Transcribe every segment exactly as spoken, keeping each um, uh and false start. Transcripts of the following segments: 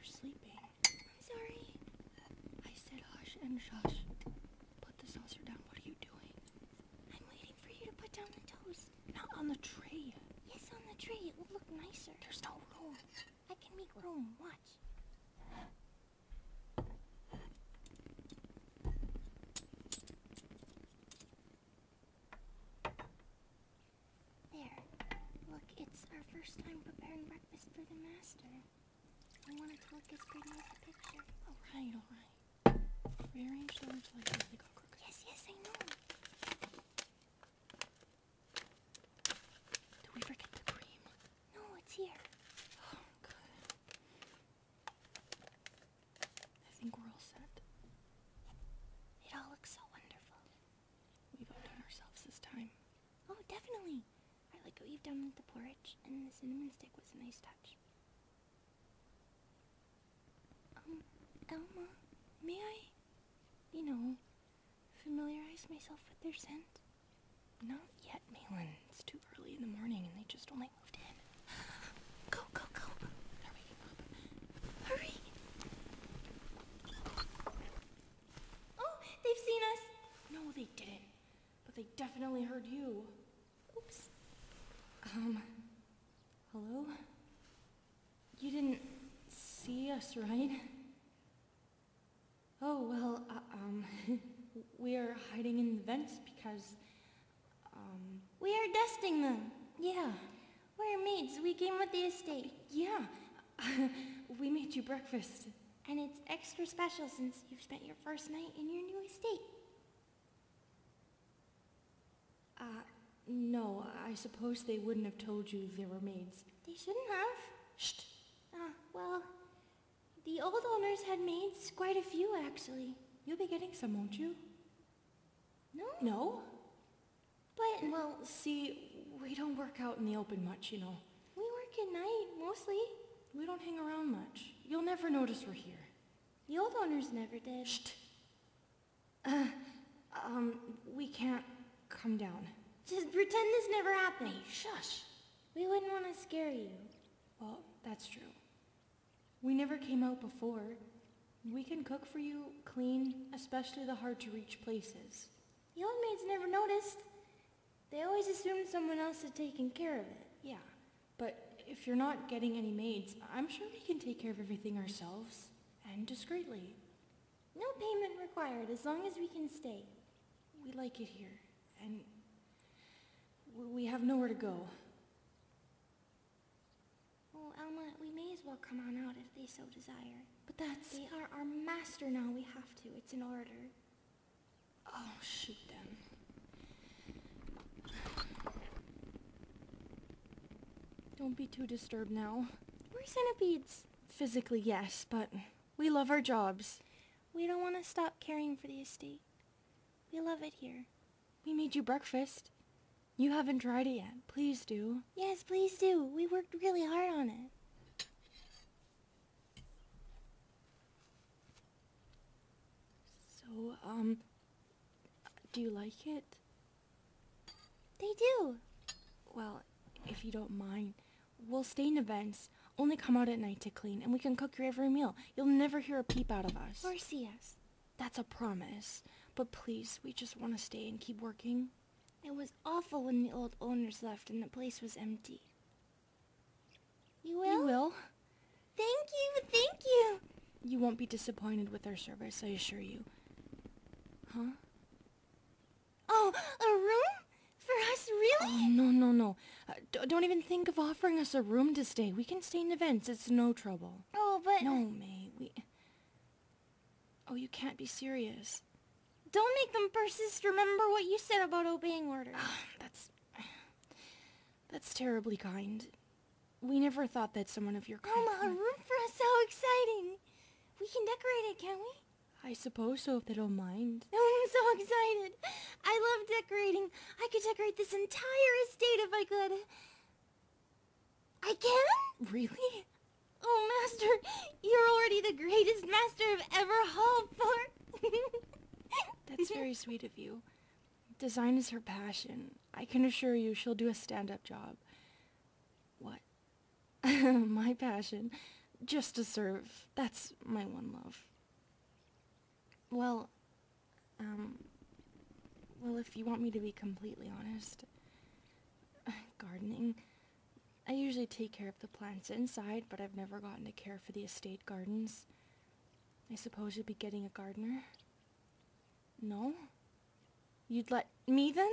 They're sleeping. I'm sorry. I said hush and shush. Put the saucer down. What are you doing? I'm waiting for you to put down the toast. Not on the tray. Yes, on the tray. It will look nicer. There's no room. I can make room. Watch. Our first time preparing breakfast for the master. I want it to look as pretty as the picture. All right, all right. Rearrange the words like really go crooked. Yes, yes, I know. Did we forget the cream? No, it's here. Oh, good. I think we're all set. It all looks so wonderful. We've outdone ourselves this time. Oh, definitely. Like what you've done with the porridge, and the cinnamon stick was a nice touch. Um, Alma, may I, you know, familiarize myself with their scent? Not yet, Maylin. It's too early in the morning, and they just only moved in. Go, go, go. They're waking up. Hurry! Oh, they've seen us! No, they didn't. But they definitely heard you. Oops. Um, hello? You didn't see us, right? Oh, well, uh, um, we are hiding in the vents because, um... we are dusting them! Yeah. We're maids, we came with the estate. Yeah, we made you breakfast. And it's extra special since you've spent your first night in your new estate. Uh... No, I suppose they wouldn't have told you they were maids. They shouldn't have. Shh. Ah, well, the old owners had maids, quite a few actually. You'll be getting some, won't you? No. No? But... Well, see, we don't work out in the open much, you know. We work at night, mostly. We don't hang around much. You'll never notice we're here. The old owners never did. Shh. Uh, um, we can't come down. Just pretend this never happened. Hey, shush. We wouldn't want to scare you. Well, that's true. We never came out before. We can cook for you, clean, especially the hard-to-reach places. The old maids never noticed. They always assumed someone else had taken care of it. Yeah, but if you're not getting any maids, I'm sure we can take care of everything ourselves, and discreetly. No payment required, as long as we can stay. We like it here, and... we have nowhere to go. Oh, Alma, we may as well come on out if they so desire. But that's... They are our master now, we have to. It's an order. Oh, shoot them. Don't be too disturbed now. We're centipedes. Physically, yes, but we love our jobs. We don't want to stop caring for the estate. We love it here. We made you breakfast. You haven't tried it yet. Please do. Yes, please do. We worked really hard on it. So, um, do you like it? They do. Well, if you don't mind, we'll stay in events. Only come out at night to clean, and we can cook your every meal. You'll never hear a peep out of us. Or see us. That's a promise. But please, we just want to stay and keep working. It was awful when the old owners left and the place was empty. You will? You will. Thank you, thank you! You won't be disappointed with our service, I assure you. Huh? Oh, a room? For us, really? Oh, no, no, no. Uh, d don't even think of offering us a room to stay. We can stay in events. It's no trouble. Oh, but... No, Mei, we... Oh, you can't be serious. Don't make them persist. Remember what you said about obeying orders. That's... That's terribly kind. We never thought that someone of your kind... Alma, a room for us, how exciting! We can decorate it, can't we? I suppose so, if they don't mind. Oh, I'm so excited! I love decorating. I could decorate this entire estate if I could. I can? Really? Oh, Master, you're already the greatest master I've ever hauled for. That's very sweet of you. Design is her passion. I can assure you she'll do a stand-up job. What? My passion. just to serve. That's my one love. Well, um, well, if you want me to be completely honest, gardening, I usually take care of the plants inside, but I've never gotten to care for the estate gardens. I suppose you'd be getting a gardener? No? You'd let me then?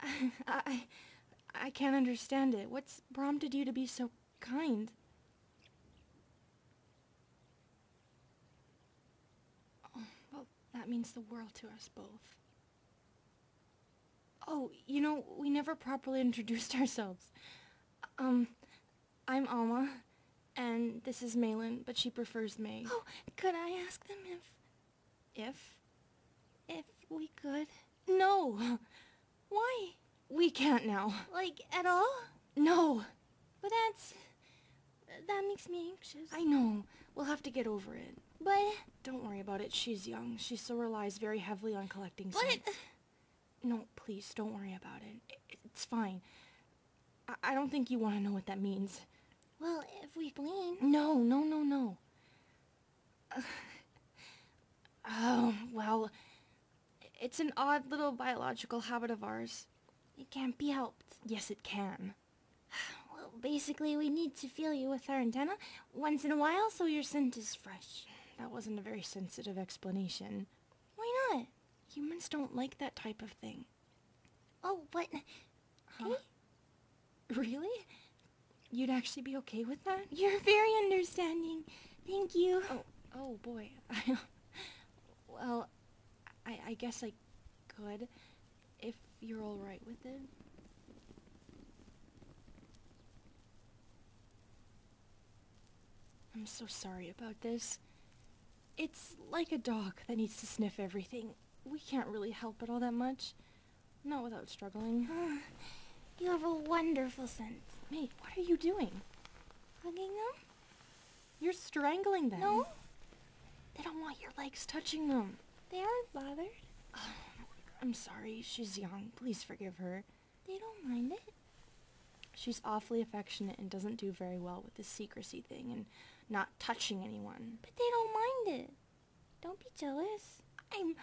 I, I, I can't understand it. What's prompted you to be so kind? Oh, well, that means the world to us both. Oh, you know, we never properly introduced ourselves. Um, I'm Alma, and this is Maylin, but she prefers Mei. Oh, could I ask them if... If? If we could? No! Why? We can't now. Like, at all? No! But that's... That makes me anxious. I know. We'll have to get over it. But... Don't worry about it. She's young. She still relies very heavily on collecting but... scents. No, please, don't worry about it. It's fine. I, I don't think you want to know what that means. Well, if we glean... No, no, no, no. Uh, oh, well... It's an odd little biological habit of ours. It can't be helped. Yes, it can. Well, basically, we need to feel you with our antenna once in a while so your scent is fresh. That wasn't a very sensitive explanation. Why not? Humans don't like that type of thing. Oh, but... Huh? Hey? Really? You'd actually be okay with that? You're very understanding. Thank you. Oh, oh boy. Well... I, I guess I could, if you're all right with it. I'm so sorry about this. It's like a dog that needs to sniff everything. We can't really help it all that much. Not without struggling. You have a wonderful scent. Mate, what are you doing? Hugging them? You're strangling them. No. They don't want your legs touching them. They aren't bothered. Oh, I'm sorry. She's young. Please forgive her. They don't mind it. She's awfully affectionate and doesn't do very well with the secrecy thing and not touching anyone. But they don't mind it. Don't be jealous. I'm...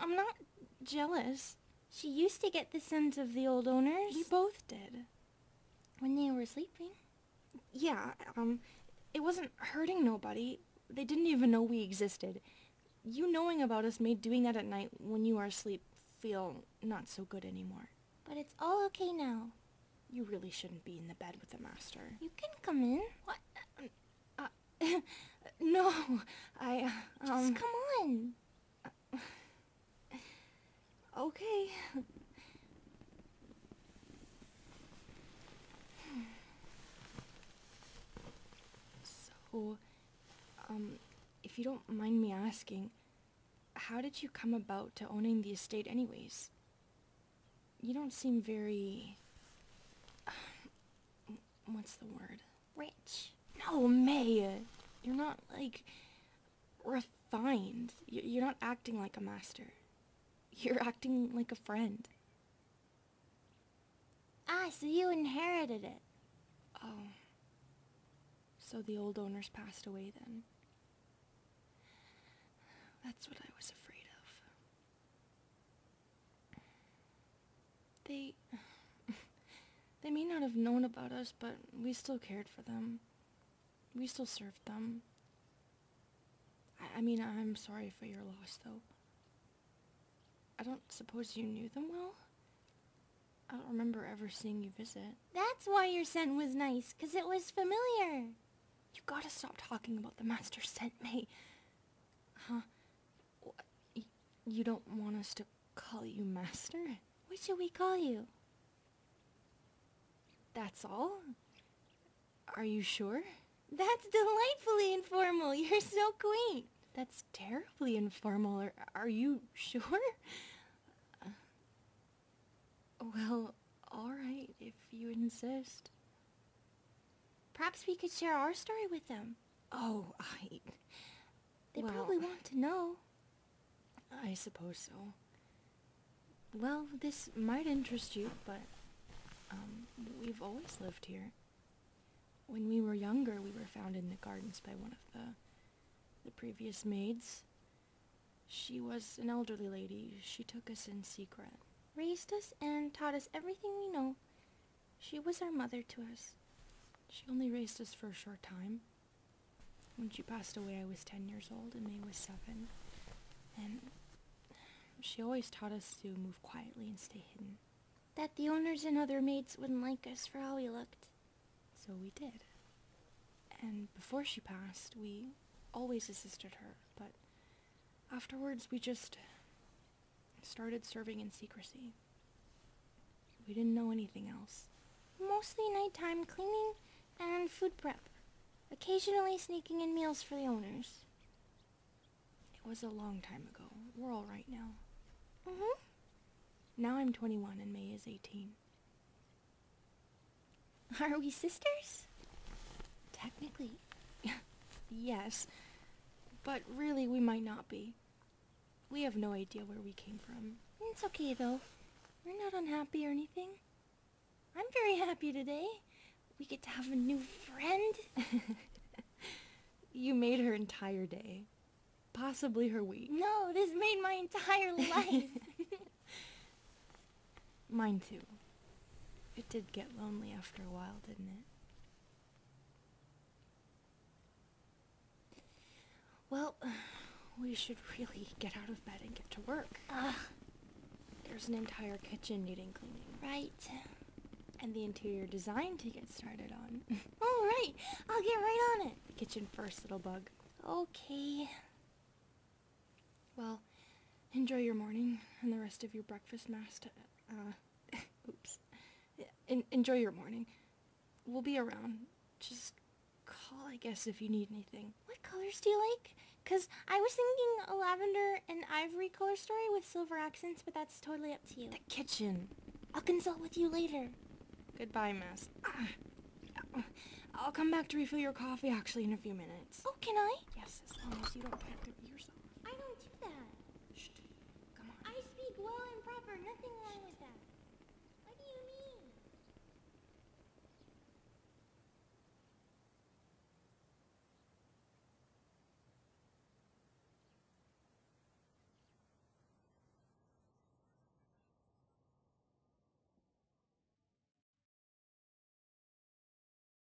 I'm not jealous. She used to get the scent of the old owners. We both did. When they were sleeping. Yeah, um... It wasn't hurting nobody. They didn't even know we existed. You knowing about us made doing that at night when you are asleep feel not so good anymore. But it's all okay now. You really shouldn't be in the bed with the master. You can come in. What? Uh, uh, no, I, uh, um... Just come on. Uh, okay. So, um... if you don't mind me asking, how did you come about to owning the estate anyways? You don't seem very... What's the word? Rich. No, Mei! You're not, like, refined. You're not acting like a master. You're acting like a friend. Ah, so you inherited it. Oh. So the old owners passed away then. That's what I was afraid of. They... They may not have known about us, but we still cared for them. We still served them. I, I mean, I'm sorry for your loss, though. I don't suppose you knew them well? I don't remember ever seeing you visit. That's why your scent was nice, 'cause it was familiar. You gotta stop talking about the master scent, Mei. Huh? You don't want us to call you master? What should we call you? That's all? Are you sure? That's delightfully informal. You're so quaint. That's terribly informal. Are, are you sure? Uh, well, all right, if you insist. Perhaps we could share our story with them. Oh, I... They well, probably want to know. I suppose so. Well, this might interest you, but um, we've always lived here. When we were younger, we were found in the gardens by one of the, the previous maids. She was an elderly lady. She took us in secret. Raised us and taught us everything we know. She was our mother to us. She only raised us for a short time. When she passed away, I was ten years old and Mei was seven. And she always taught us to move quietly and stay hidden. That the owners and other maids wouldn't like us for how we looked. So we did. And before she passed, we always assisted her, but afterwards we just started serving in secrecy. We didn't know anything else. Mostly nighttime cleaning and food prep, occasionally sneaking in meals for the owners. It was a long time ago. We're all right now. Mm-hmm. Now I'm twenty-one and Mei is eighteen. Are we sisters? Technically, yes, but really we might not be. We have no idea where we came from. It's okay though. We're not unhappy or anything. I'm very happy today. We get to have a new friend. You made her entire day. Possibly her week. No, this made my entire life. Mine too. It did get lonely after a while, didn't it? Well, we should really get out of bed and get to work. Ugh. There's an entire kitchen needing cleaning. Right. And the interior design to get started on. All right, I'll get right on it. The kitchen first, little bug. Okay. Well, enjoy your morning and the rest of your breakfast, Master. Uh, oops. En enjoy your morning. We'll be around. Just call, I guess, if you need anything. What colors do you like? Because I was thinking a lavender and ivory color story with silver accents, but that's totally up to you. The kitchen. I'll consult with you later. Goodbye, Miss. Ah. I'll come back to refill your coffee, actually, in a few minutes. Oh, can I? Yes, as long as you don't panic yourself. I don't do that. Shh. Come on. I speak well and proper. Nothing wrong with